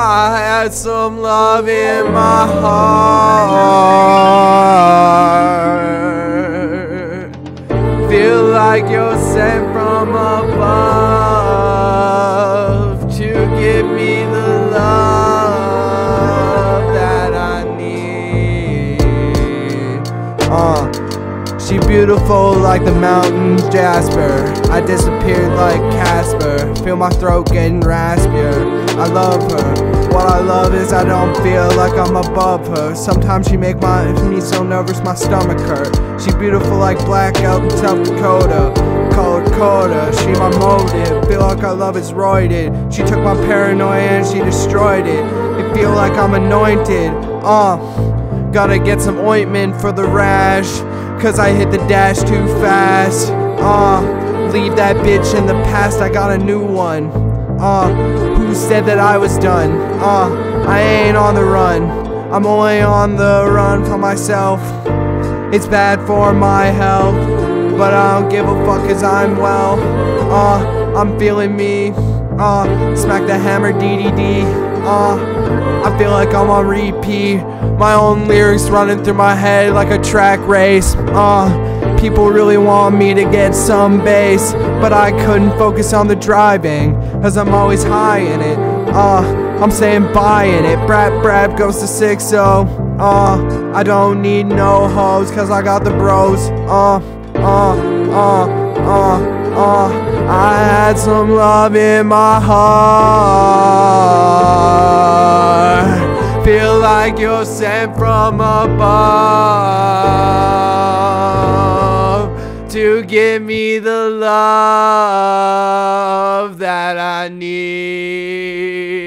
I had some love in my heart. Feel like you're sent from above to give me the love that I need. She beautiful like the mountain jasper. I disappeared like Casper. Feel my throat getting raspier. I love her. What I love is I don't feel like I'm above her. Sometimes she make me so nervous my stomach hurt. She beautiful like black elk in South Dakota. Cold Dakota, she my motive. Feel like our love is roided. She took my paranoia and she destroyed it. It feel like I'm anointed. Gotta get some ointment for the rash, cause I hit the dash too fast. Leave that bitch in the past, I got a new one. Who said that I was done? I ain't on the run. I'm only on the run for myself. It's bad for my health, but I don't give a fuck cause I'm well. I'm feeling me. Smack the hammer DDD. I feel like I'm on repeat. My own lyrics running through my head like a track race. People really want me to get some bass, but I couldn't focus on the driving, cause I'm always high in it. I'm saying bye in it. Brap goes to 6-0. I don't need no hoes, cause I got the bros. I had some love in my heart. Feel like you're sent from above to give me the love that I need.